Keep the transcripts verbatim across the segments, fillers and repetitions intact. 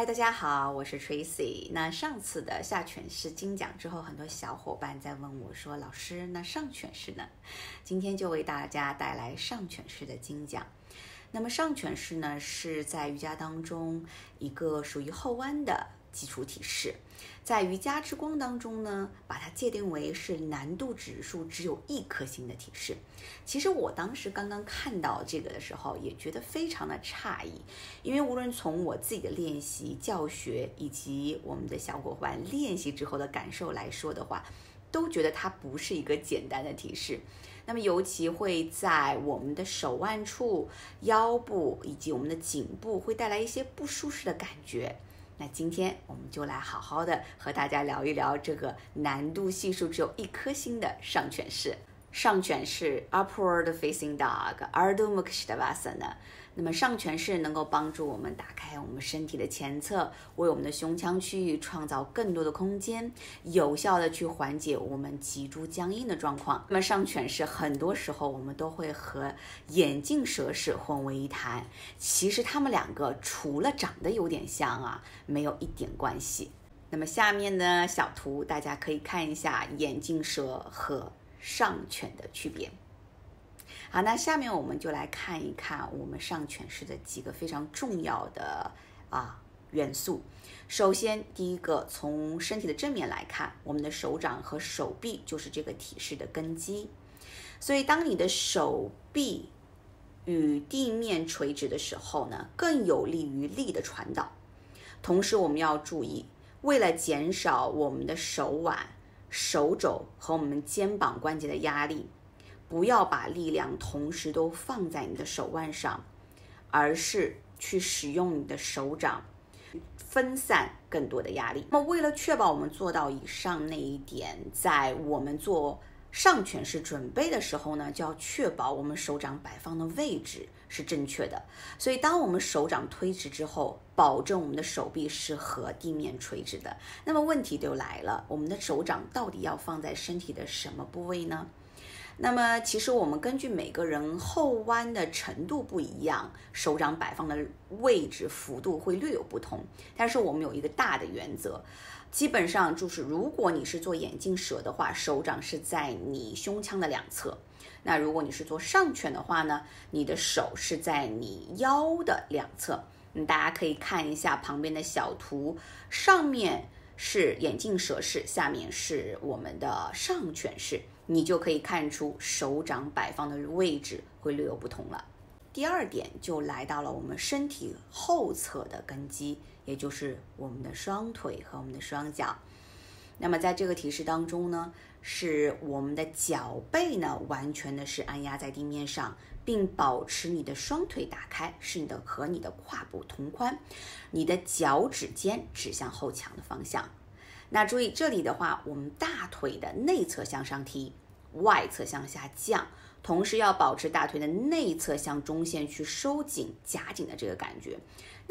嗨，大家好，我是 Tracy。 那上次的下犬式精讲之后，很多小伙伴在问我说，老师，那上犬式呢？今天就为大家带来上犬式的精讲。那么上犬式呢，是在瑜伽当中一个属于后弯的基础体式，在瑜伽之光当中呢，把它界定为是难度指数只有一颗星的体式。其实我当时刚刚看到这个的时候，也觉得非常的诧异，因为无论从我自己的练习、教学以及我们的小伙伴练习之后的感受来说的话，都觉得它不是一个简单的体式。那么尤其会在我们的手腕处、腰部以及我们的颈部会带来一些不舒适的感觉。那今天我们就来好好的和大家聊一聊这个难度系数只有一颗星的上犬式。上犬式 Upward Facing Dog Ardhamukha Svanasana。 那么上犬式能够帮助我们打开我们身体的前侧，为我们的胸腔区域创造更多的空间，有效的去缓解我们脊柱僵硬的状况。那么上犬式很多时候我们都会和眼镜蛇式混为一谈，其实它们两个除了长得有点像啊，没有一点关系。那么下面呢，小图大家可以看一下眼镜蛇和上犬的区别。好，那下面我们就来看一看我们上犬式的几个非常重要的啊元素。首先，第一个，从身体的正面来看，我们的手掌和手臂就是这个体式的根基。所以，当你的手臂与地面垂直的时候呢，更有利于力的传导。同时，我们要注意，为了减少我们的手腕、手肘和我们肩膀关节的压力，不要把力量同时都放在你的手腕上，而是去使用你的手掌分散更多的压力。那么为了确保我们做到以上那一点，在我们做上犬式准备的时候呢，就要确保我们手掌摆放的位置是正确的。所以当我们手掌推直之后，保证我们的手臂是和地面垂直的。那么问题就来了，我们的手掌到底要放在身体的什么部位呢？那么其实我们根据每个人后弯的程度不一样，手掌摆放的位置幅度会略有不同，但是我们有一个大的原则，基本上就是如果你是做眼镜蛇的话，手掌是在你胸腔的两侧。那如果你是做上犬的话呢，你的手是在你腰的两侧。嗯，大家可以看一下旁边的小图，上面是眼镜蛇式，下面是我们的上犬式，你就可以看出手掌摆放的位置会略有不同了。第二点就来到了我们身体后侧的根基，也就是我们的双腿和我们的双脚。那么在这个体式当中呢，是我们的脚背呢完全的是按压在地面上，并保持你的双腿打开，使你的和你的胯部同宽，你的脚趾尖指向后墙的方向。那注意这里的话，我们大腿的内侧向上提，外侧向下降，同时要保持大腿的内侧向中线去收紧、夹紧的这个感觉。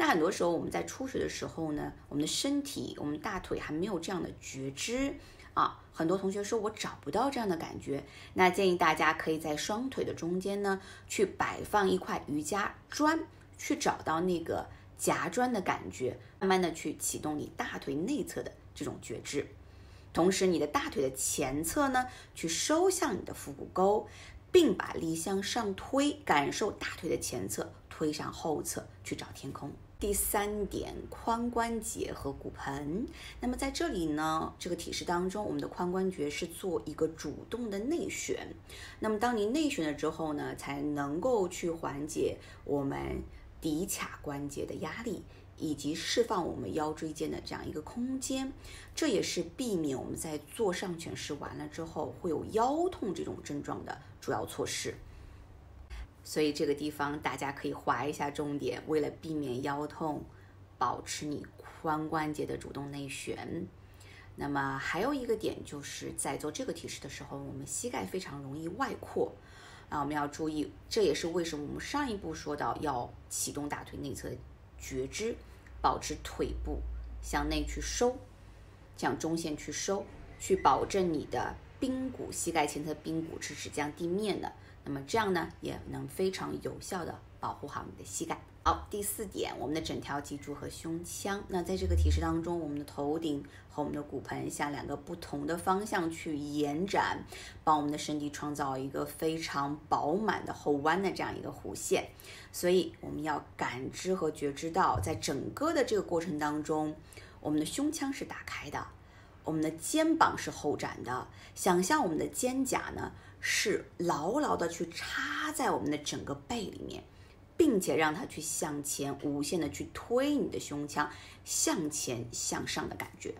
那很多时候我们在初学的时候呢，我们的身体、我们大腿还没有这样的觉知啊。很多同学说我找不到这样的感觉，那建议大家可以在双腿的中间呢，去摆放一块瑜伽砖，去找到那个夹砖的感觉，慢慢的去启动你大腿内侧的这种觉知。同时你的大腿的前侧呢，去收向你的腹股沟，并把力向上推，感受大腿的前侧推向后侧去找天空。第三点，髋关节和骨盆。那么在这里呢，这个体式当中，我们的髋关节是做一个主动的内旋。那么当你内旋了之后呢，才能够去缓解我们骶髂关节的压力，以及释放我们腰椎间的这样一个空间，这也是避免我们在做上犬式完了之后会有腰痛这种症状的主要措施。所以这个地方大家可以划一下重点，为了避免腰痛，保持你髋关节的主动内旋。那么还有一个点就是在做这个体式的时候，我们膝盖非常容易外扩。那我们要注意，这也是为什么我们上一步说到要启动大腿内侧觉知，保持腿部向内去收，向中线去收，去保证你的髌骨、膝盖前侧髌骨是指向地面的。那么这样呢，也能非常有效的保护好你的膝盖。好，第四点，我们的整条脊柱和胸腔。那在这个体式当中，我们的头顶和我们的骨盆向两个不同的方向去延展，帮我们的身体创造一个非常饱满的后弯的这样一个弧线。所以我们要感知和觉知到，在整个的这个过程当中，我们的胸腔是打开的，我们的肩膀是后展的。想象我们的肩胛呢是牢牢的去插在我们的整个背里面，并且让它去向前无限的去推你的胸腔向前向上的感觉。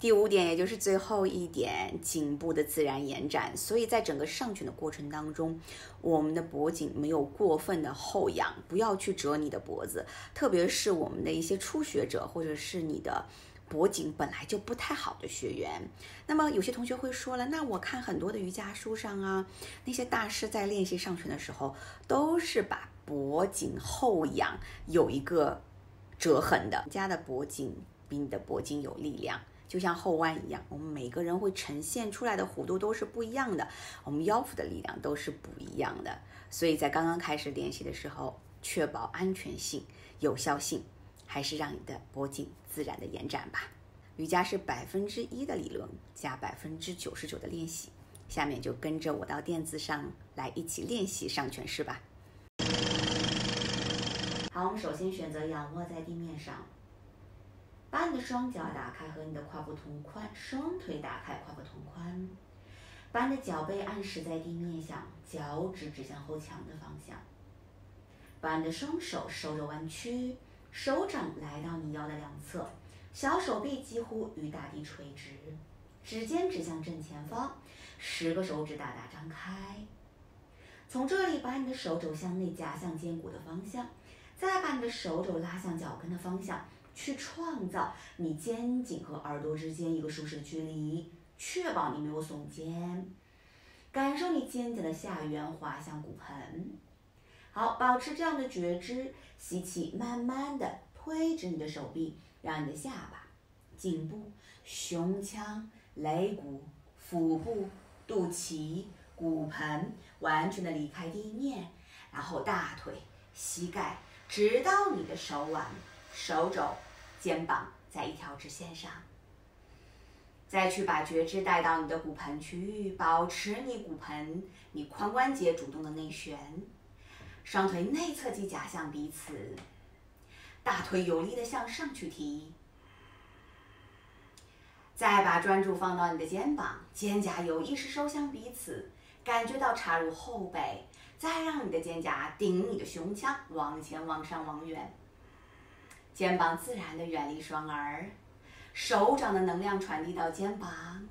第五点，也就是最后一点，颈部的自然延展。所以在整个上卷的过程当中，我们的脖颈没有过分的后仰，不要去折你的脖子，特别是我们的一些初学者或者是你的脖颈本来就不太好的学员。那么有些同学会说了，那我看很多的瑜伽书上啊，那些大师在练习上拳的时候都是把脖颈后仰有一个折痕的。人家的脖颈比你的脖颈有力量，就像后弯一样，我们每个人会呈现出来的弧度都是不一样的，我们腰腹的力量都是不一样的。所以在刚刚开始练习的时候，确保安全性、有效性，还是让你的脖颈自然的延展吧。瑜伽是百分之一的理论加百分之九十九的练习。下面就跟着我到垫子上来一起练习上拳式吧。好，我们首先选择仰卧在地面上，把你的双脚打开和你的胯部同宽，双腿打开，胯部同宽，把你的脚背按实在地面上，脚趾指向后墙的方向，把你的双手收着弯曲。手掌来到你腰的两侧，小手臂几乎与大地垂直，指尖指向正前方，十个手指大大张开。从这里把你的手肘向内夹向肩骨的方向，再把你的手肘拉向脚跟的方向，去创造你肩颈和耳朵之间一个舒适的距离，确保你没有耸肩，感受你肩胛的下缘滑向骨盆。好，保持这样的觉知，吸气，慢慢的推直你的手臂，让你的下巴、颈部、胸腔、肋骨、腹部、肚脐、骨盆完全的离开地面，然后大腿、膝盖，直到你的手腕、手肘、肩膀在一条直线上。再去把觉知带到你的骨盆区域，保持你骨盆、你髋关节主动的内旋。双腿内侧肌夹向彼此，大腿有力的向上去提。再把专注放到你的肩膀，肩胛有意识收向彼此，感觉到插入后背，再让你的肩胛顶你的胸腔，往前、往上、往远。肩膀自然的远离双耳，手掌的能量传递到肩膀。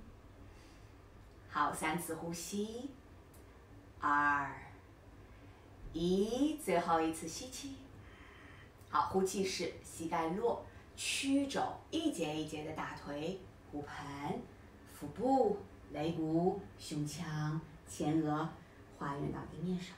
好，三次呼吸，二。一，最后一次吸气。好，呼气是膝盖落，曲肘，一节一节的大腿、骨盆、腹部、肋骨、胸腔、前额，还原到地面上。